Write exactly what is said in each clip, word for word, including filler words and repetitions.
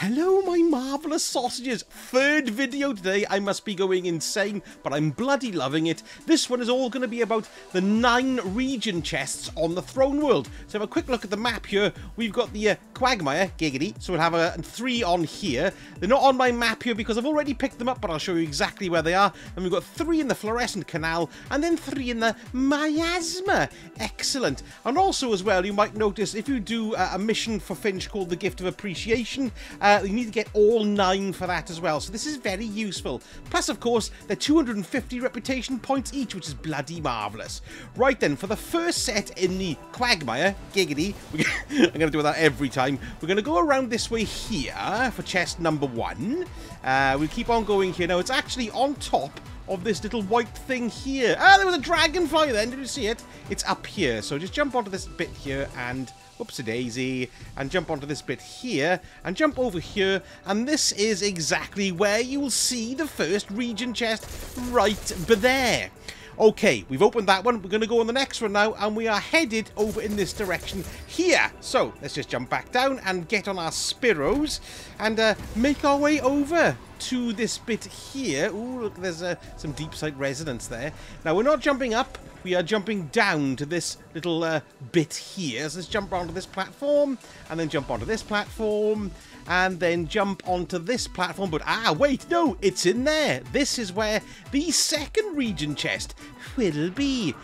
Hello, my marvellous sausages. Third video today. I must be going insane, but I'm bloody loving it. This one is all going to be about the nine region chests on the Throne World. So have a quick look at the map here. We've got the uh, Quagmire, giggity. So we'll have a three on here. They're not on my map here because I've already picked them up, but I'll show you exactly where they are. And we've got three in the Florescent Canal, and then three in the Miasma. Excellent. And also as well, you might notice if you do uh, a mission for Finch called the Gift of Appreciation, uh, Uh, you need to get all nine for that as well, so this is very useful. Plus, of course, they're two hundred fifty reputation points each, which is bloody marvellous. Right then, for the first set in the Quagmire, giggity, I'm going to do that every time. We're going to go around this way here for chest number one. Uh, we'll keep on going here. Now, it's actually on top of this little white thing here. Ah, there was a dragonfly then, did you see it? It's up here, so just jump onto this bit here and... whoopsie daisy, and jump onto this bit here, and jump over here, and this is exactly where you will see the first region chest, right there. Okay, we've opened that one, we're going to go on the next one now, and we are headed over in this direction here. So, let's just jump back down and get on our Spiros, and uh, make our way over to this bit here. Ooh, look, there's uh, some deep site resonance there. Now, we're not jumping up, we are jumping down to this little uh, bit here. So let's jump onto this platform, and then jump onto this platform, and then jump onto this platform. But, ah, wait, no, it's in there. This is where the second region chest will be.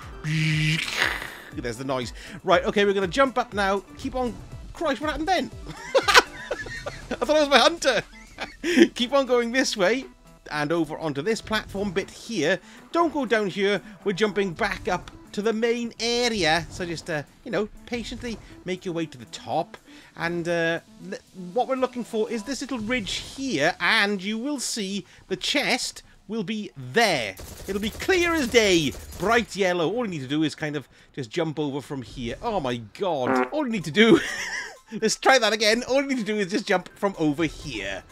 There's the noise. Right, okay, we're going to jump up now. Keep on... Christ, what happened then? I thought I was my hunter. Keep on going this way. And over onto this platform bit here. Don't go down here. We're jumping back up to the main area. So just, uh, you know, patiently make your way to the top. And uh, what we're looking for is this little ridge here. And you will see the chest will be there. It'll be clear as day. Bright yellow. All you need to do is kind of just jump over from here. Oh, my God. All you need to do... Let's try that again. All you need to do is just jump from over here.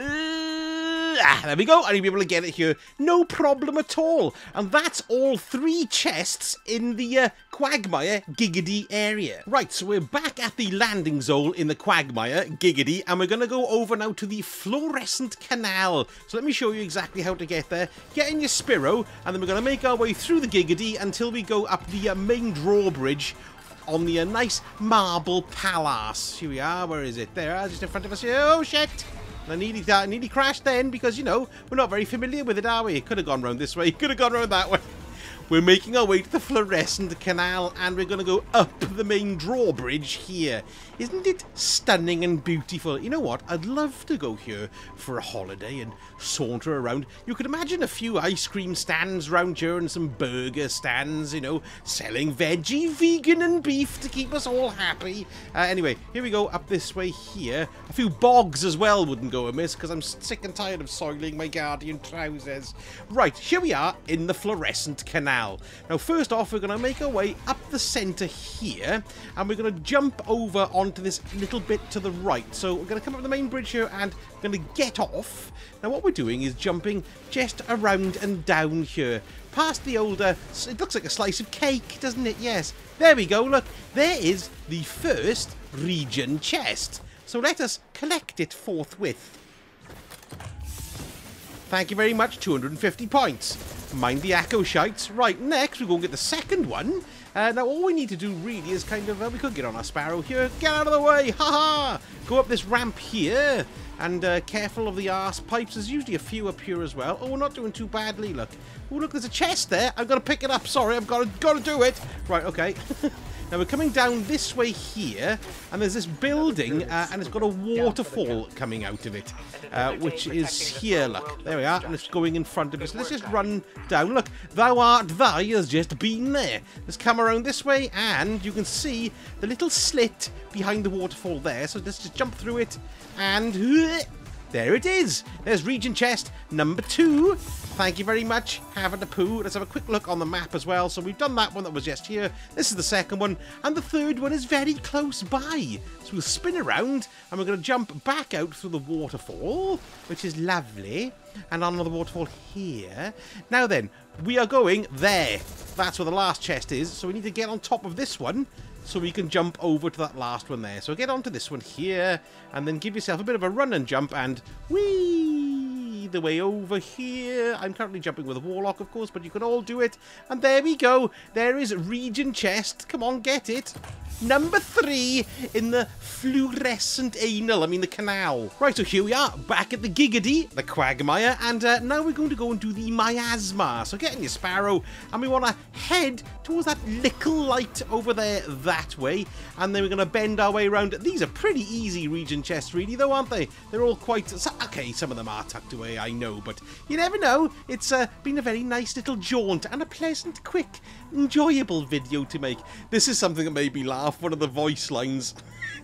Ah, there we go, and you'll be able to get it here, no problem at all. And that's all three chests in the uh, Quagmire Giggity area. Right, so we're back at the landing zone in the Quagmire Giggity, and we're going to go over now to the Florescent Canal. So let me show you exactly how to get there. Get in your Spiro, and then we're going to make our way through the Giggity until we go up the uh, main drawbridge on the uh, nice marble palace. Here we are, where is it? There, just in front of us. Oh, shit! I nearly, I nearly crashed then because, you know, we're not very familiar with it, are we? Could have gone round this way, could have gone round that way. We're making our way to the Florescent Canal, and we're going to go up the main drawbridge here. Isn't it stunning and beautiful? You know what? I'd love to go here for a holiday and saunter around. You could imagine a few ice cream stands round here and some burger stands, you know, selling veggie, vegan and beef to keep us all happy. Uh, anyway, here we go up this way here. A few bogs as well wouldn't go amiss because I'm sick and tired of soiling my guardian trousers. Right, here we are in the Florescent Canal. Now, first off, we're going to make our way up the centre here, and we're going to jump over onto this little bit to the right. So we're going to come up the main bridge here and we're going to get off. Now, what we're doing is jumping just around and down here, past the older... It looks like a slice of cake, doesn't it? Yes. There we go. Look, there is the first region chest. So let us collect it forthwith. Thank you very much, two hundred fifty points. Mind the echo shites. Right, next we'll go and get the second one. Uh, now, all we need to do really is kind of... Uh, we could get on our Sparrow here. Get out of the way! Ha-ha! Go up this ramp here. And uh, careful of the arse pipes. There's usually a few up here as well. Oh, we're not doing too badly, look. Oh, look, there's a chest there. I've got to pick it up. Sorry, I've got to, got to do it. Right, okay. Now, we're coming down this way here, and there's this building, uh, and it's got a waterfall coming out of it, uh, which is here, look. There we are, and it's going in front of us. Let's just run down. Look, thou art thy has just been there. Let's come around this way, and you can see the little slit behind the waterfall there. So let's just jump through it, and... there it is. There's region chest number two. Thank you very much. Have a poo. Let's have a quick look on the map as well. So we've done that one that was just here. This is the second one. And the third one is very close by. So we'll spin around and we're going to jump back out through the waterfall, which is lovely. And on another waterfall here. Now then, we are going there. That's where the last chest is. So we need to get on top of this one. so we can jump over to that last one there. So get onto this one here, and then give yourself a bit of a run and jump, and whee! The way over here. I'm currently jumping with a warlock, of course, but you can all do it. And there we go. There is Region Chest. Come on, get it. Number three in the Florescent Anal, I mean the canal. Right, so here we are, back at the Giggity, the Quagmire, and uh, now we're going to go and do the Miasma. So get in your Sparrow, and we want to head towards that little light over there that way, and then we're going to bend our way around. These are pretty easy region chests, really, though, aren't they? They're all quite... Okay, some of them are tucked away, I know, but you never know. It's uh, been a very nice little jaunt and a pleasant, quick, enjoyable video to make. This is something that made me laugh. One of the voice lines.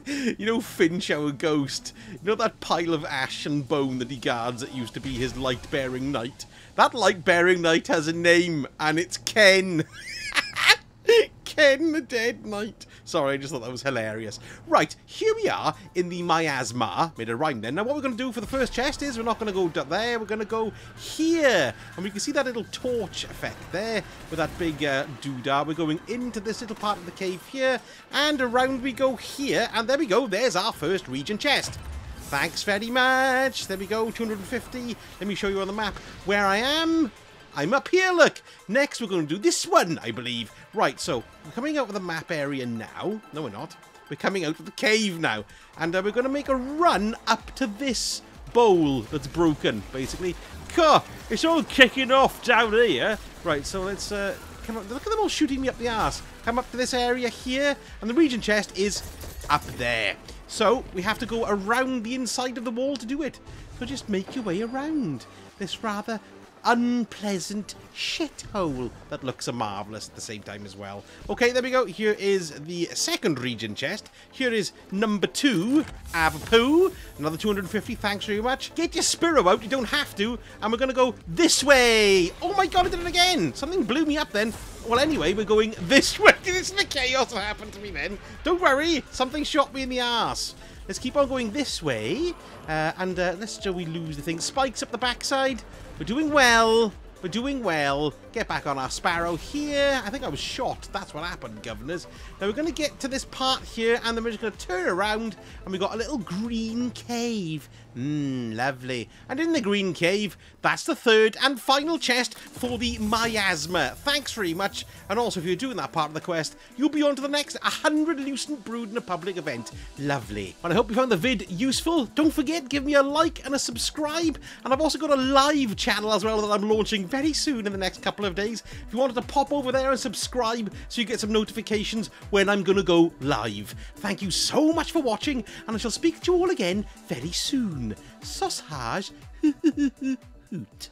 You know, Finch, our ghost. You know that pile of ash and bone that he guards that used to be his light-bearing knight? That light-bearing knight has a name, and it's Ken. Ken the Dead Knight. Sorry, I just thought that was hilarious. Right, here we are in the Miasma. Made a rhyme then. Now, what we're going to do for the first chest is we're not going to go there. We're going to go here. And we can see that little torch effect there with that big uh, doodah. We're going into this little part of the cave here. And around we go here. And there we go. There's our first region chest. Thanks very much. There we go. two hundred fifty. Let me show you on the map where I am. I'm up here, look. Next, we're going to do this one, I believe. Right, so we're coming out of the map area now. No, we're not. We're coming out of the cave now. And uh, we're going to make a run up to this bowl that's broken, basically. God, it's all kicking off down here. Right, so let's... Uh, come up. Look at them all shooting me up the arse. Come up to this area here. And the region chest is up there. So we have to go around the inside of the wall to do it. So just make your way around this rather... unpleasant shithole that looks a marvellous at the same time as well. Okay, there we go. Here is the second region chest. Here is number two. Have a poo. Another two hundred fifty. Thanks very much. Get your Spiro out. You don't have to. And we're going to go this way. Oh my god, I did it again. Something blew me up then. Well, anyway, we're going this way. This is the chaos that happened to me then. Don't worry. Something shot me in the arse. Let's keep on going this way. Uh, and uh, let's shall we lose the thing. Spikes up the backside. We're doing well. We're doing well. Get back on our Sparrow here. I think I was shot. That's what happened, governors. Now, we're going to get to this part here, and then we're just going to turn around, and we've got a little green cave. Mmm, lovely. And in the green cave, that's the third and final chest for the Miasma. Thanks very much. And also, if you're doing that part of the quest, you'll be on to the next one hundred Lucent Brood in a public event. Lovely. And I hope you found the vid useful. Don't forget, give me a like and a subscribe. And I've also got a live channel as well that I'm launching very soon in the next couple of days. If you wanted to pop over there and subscribe so you get some notifications when I'm going to go live. Thank you so much for watching, and I shall speak to you all again very soon. Sausage hoot.